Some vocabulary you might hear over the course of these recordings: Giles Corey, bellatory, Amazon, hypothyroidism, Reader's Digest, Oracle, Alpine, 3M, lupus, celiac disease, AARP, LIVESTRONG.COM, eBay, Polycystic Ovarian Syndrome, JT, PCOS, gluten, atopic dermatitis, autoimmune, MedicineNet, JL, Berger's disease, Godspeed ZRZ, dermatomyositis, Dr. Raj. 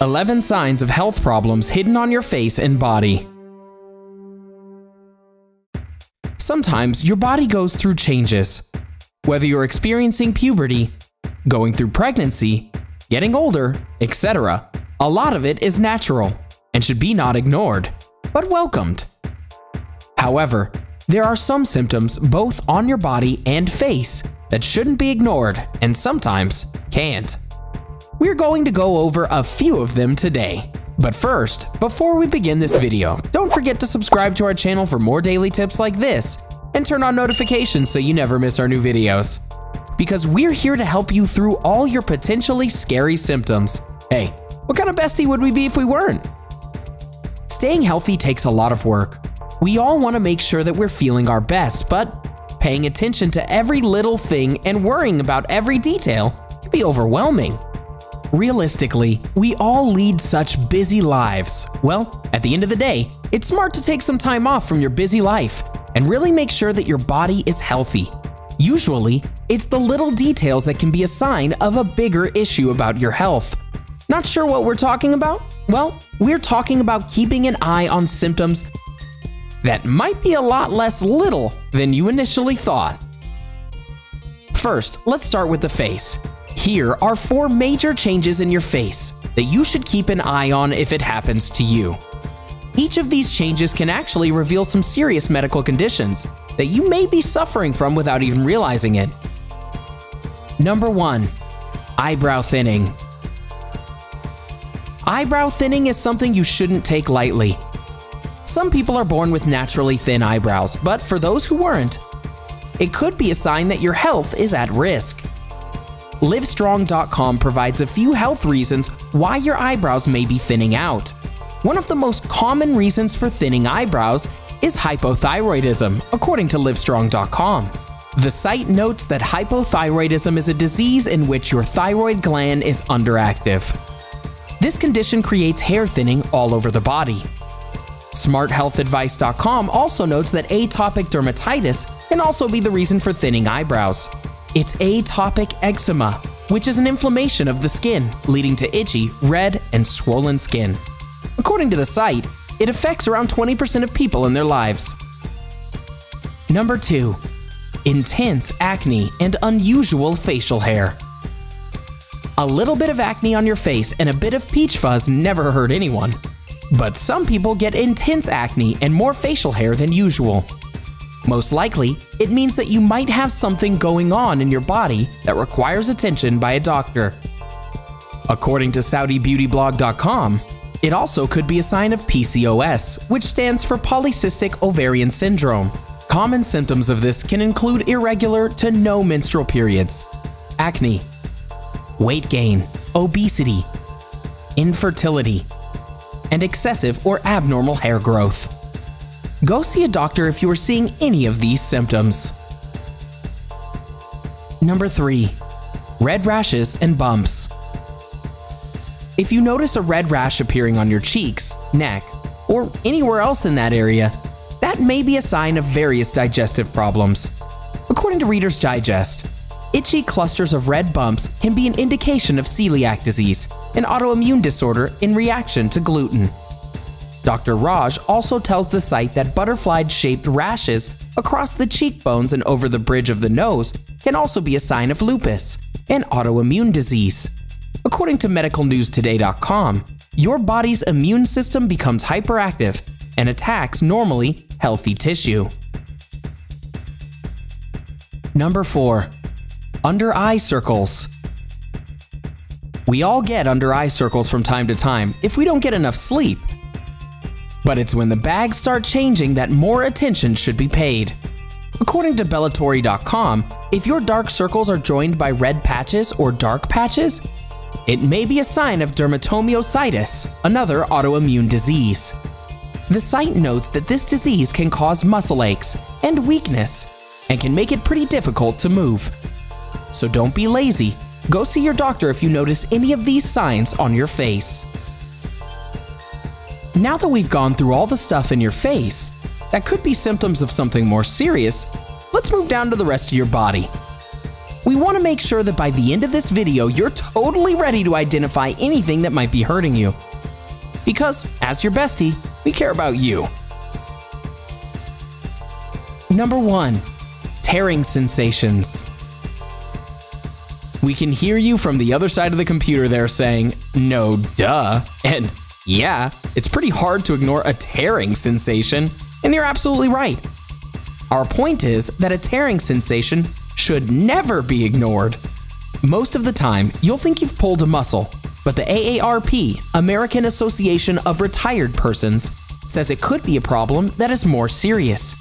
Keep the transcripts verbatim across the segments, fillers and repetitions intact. eleven signs of health problems hidden on your face and body. Sometimes your body goes through changes. Whether you're experiencing puberty, going through pregnancy, getting older, et cetera, a lot of it is natural and should be not ignored, but welcomed. However, there are some symptoms both on your body and face that shouldn't be ignored and sometimes can't. We're going to go over a few of them today. But first, before we begin this video, don't forget to subscribe to our channel for more daily tips like this and turn on notifications so you never miss our new videos. Because we're here to help you through all your potentially scary symptoms. Hey, what kind of bestie would we be if we weren't? Staying healthy takes a lot of work. We all want to make sure that we're feeling our best, but paying attention to every little thing and worrying about every detail can be overwhelming. Realistically, we all lead such busy lives. Well, at the end of the day, it's smart to take some time off from your busy life and really make sure that your body is healthy. Usually, it's the little details that can be a sign of a bigger issue about your health. Not sure what we're talking about? Well, we're talking about keeping an eye on symptoms that might be a lot less little than you initially thought. First, let's start with the face. Here are four major changes in your face that you should keep an eye on if it happens to you. Each of these changes can actually reveal some serious medical conditions that you may be suffering from without even realizing it. Number one, eyebrow thinning. Eyebrow thinning is something you shouldn't take lightly. Some people are born with naturally thin eyebrows, but for those who weren't, it could be a sign that your health is at risk. Live strong dot com provides a few health reasons why your eyebrows may be thinning out. One of the most common reasons for thinning eyebrows is hypothyroidism, according to Live strong dot com. The site notes that hypothyroidism is a disease in which your thyroid gland is underactive. This condition creates hair thinning all over the body. smart health advice dot com also notes that atopic dermatitis can also be the reason for thinning eyebrows. It's atopic eczema, which is an inflammation of the skin, leading to itchy, red, and swollen skin. According to the site, it affects around twenty percent of people in their lives. Number two, intense acne and unusual facial hair. A little bit of acne on your face and a bit of peach fuzz never hurt anyone. But some people get intense acne and more facial hair than usual. Most likely, it means that you might have something going on in your body that requires attention by a doctor. According to Saudi Beauty Blog dot com, it also could be a sign of P C O S, which stands for Polycystic Ovarian Syndrome. Common symptoms of this can include irregular to no menstrual periods, acne, weight gain, obesity, infertility, and excessive or abnormal hair growth. Go see a doctor if you are seeing any of these symptoms. Number three, red rashes and bumps. If you notice a red rash appearing on your cheeks, neck, or anywhere else in that area, that may be a sign of various digestive problems. According to Reader's Digest, itchy clusters of red bumps can be an indication of celiac disease, an autoimmune disorder in reaction to gluten. Doctor Raj also tells the site that butterfly-shaped rashes across the cheekbones and over the bridge of the nose can also be a sign of lupus, an autoimmune disease. According to medical news today dot com, your body's immune system becomes hyperactive and attacks normally healthy tissue. Number four, under-eye circles. We all get under-eye circles from time to time if we don't get enough sleep. But it's when the bags start changing that more attention should be paid. According to bellatory dot com, if your dark circles are joined by red patches or dark patches, it may be a sign of dermatomyositis, another autoimmune disease. The site notes that this disease can cause muscle aches and weakness and can make it pretty difficult to move. So don't be lazy. Go see your doctor if you notice any of these signs on your face. Now that we've gone through all the stuff in your face that could be symptoms of something more serious, let's move down to the rest of your body. We want to make sure that by the end of this video, you're totally ready to identify anything that might be hurting you. Because, as your bestie, we care about you. Number one, tearing sensations. We can hear you from the other side of the computer there saying, no duh, and yeah, it's pretty hard to ignore a tearing sensation, and you're absolutely right. Our point is that a tearing sensation should never be ignored. Most of the time, you'll think you've pulled a muscle, but the A A R P, American Association of Retired Persons, says it could be a problem that is more serious.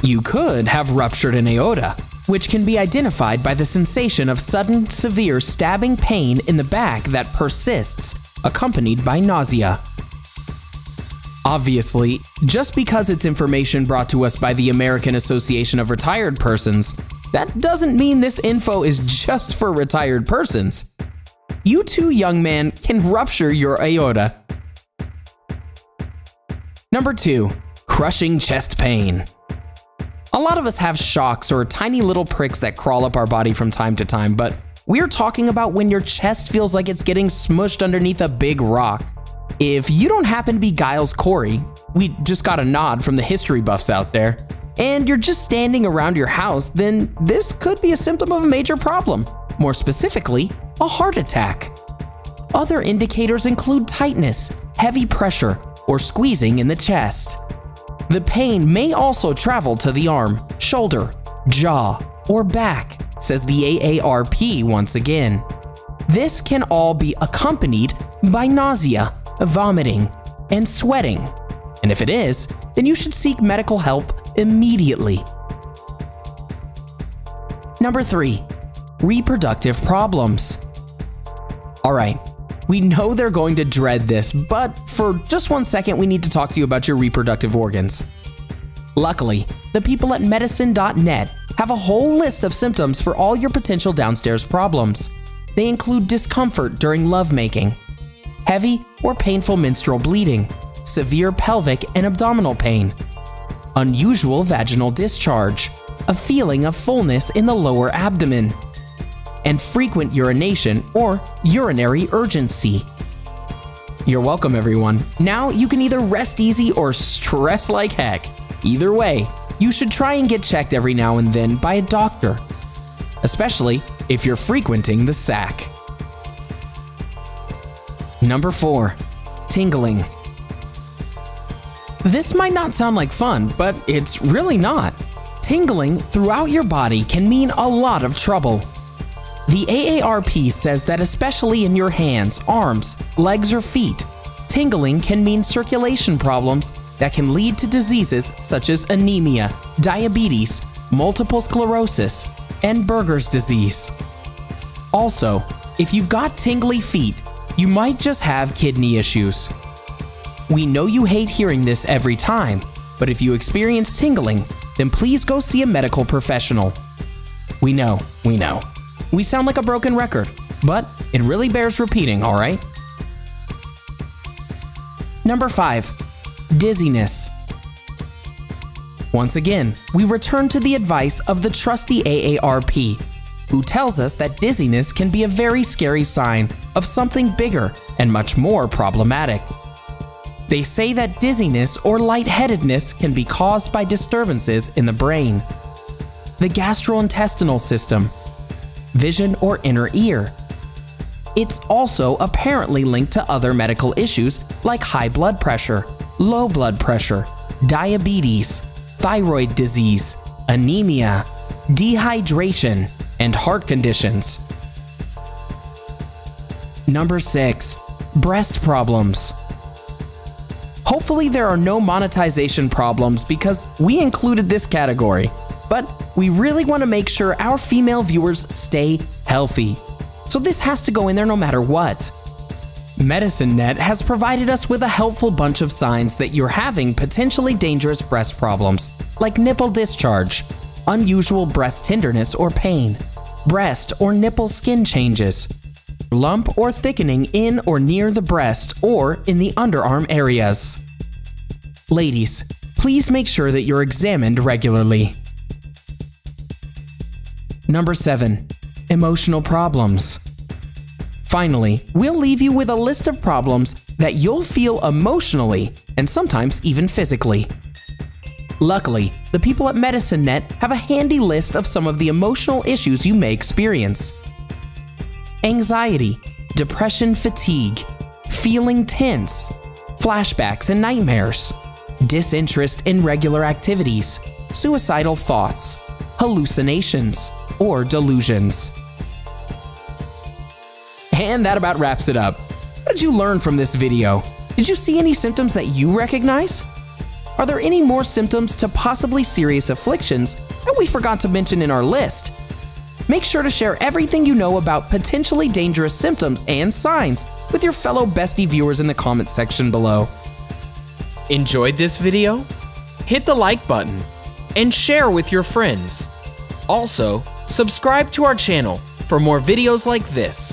You could have ruptured an aorta, which can be identified by the sensation of sudden, severe stabbing pain in the back that persists, accompanied by nausea. Obviously, just because it's information brought to us by the American Association of Retired Persons, that doesn't mean this info is just for retired persons. You too, young man, can rupture your aorta. Number two, crushing chest pain. A lot of us have shocks or tiny little pricks that crawl up our body from time to time, but we're talking about when your chest feels like it's getting smushed underneath a big rock. If you don't happen to be Giles Corey, we just got a nod from the history buffs out there, and you're just standing around your house, then this could be a symptom of a major problem. More specifically, a heart attack. Other indicators include tightness, heavy pressure, or squeezing in the chest. The pain may also travel to the arm, shoulder, jaw, or back, says the A A R P once again. This can all be accompanied by nausea, vomiting, and sweating. And if it is, then you should seek medical help immediately. Number three, reproductive problems. All right. We know they're going to dread this, but for just one second, we need to talk to you about your reproductive organs. Luckily, the people at medicine dot net have a whole list of symptoms for all your potential downstairs problems. They include discomfort during lovemaking, heavy or painful menstrual bleeding, severe pelvic and abdominal pain, unusual vaginal discharge, a feeling of fullness in the lower abdomen, and frequent urination or urinary urgency. You're welcome, everyone. Now you can either rest easy or stress like heck. Either way, you should try and get checked every now and then by a doctor, especially if you're frequenting the sack. Number four, tingling. This might not sound like fun, but it's really not. Tingling throughout your body can mean a lot of trouble. The A A R P says that especially in your hands, arms, legs, or feet, tingling can mean circulation problems that can lead to diseases such as anemia, diabetes, multiple sclerosis, and Berger's disease. Also, if you've got tingly feet, you might just have kidney issues. We know you hate hearing this every time, but if you experience tingling, then please go see a medical professional. We know, we know. We sound like a broken record, but it really bears repeating, all right? Number five, dizziness. Once again, we return to the advice of the trusty A A R P, who tells us that dizziness can be a very scary sign of something bigger and much more problematic. They say that dizziness or lightheadedness can be caused by disturbances in the brain, the gastrointestinal system, vision, or inner ear. It's also apparently linked to other medical issues like high blood pressure, low blood pressure, diabetes, thyroid disease, anemia, dehydration, and heart conditions. Number six, breast problems. Hopefully there are no monetization problems because we included this category, but we really want to make sure our female viewers stay healthy, so this has to go in there no matter what. MedicineNet has provided us with a helpful bunch of signs that you're having potentially dangerous breast problems, like nipple discharge, unusual breast tenderness or pain, breast or nipple skin changes, lump or thickening in or near the breast or in the underarm areas. Ladies, please make sure that you're examined regularly. Number seven, emotional problems. Finally, we'll leave you with a list of problems that you'll feel emotionally and sometimes even physically. Luckily, the people at MedicineNet have a handy list of some of the emotional issues you may experience. Anxiety, depression, fatigue, feeling tense, flashbacks and nightmares, disinterest in regular activities, suicidal thoughts, hallucinations, or delusions. And that about wraps it up. What did you learn from this video? Did you see any symptoms that you recognize? Are there any more symptoms to possibly serious afflictions that we forgot to mention in our list? Make sure to share everything you know about potentially dangerous symptoms and signs with your fellow bestie viewers in the comment section below. Enjoyed this video? Hit the like button and share with your friends. Also, subscribe to our channel for more videos like this.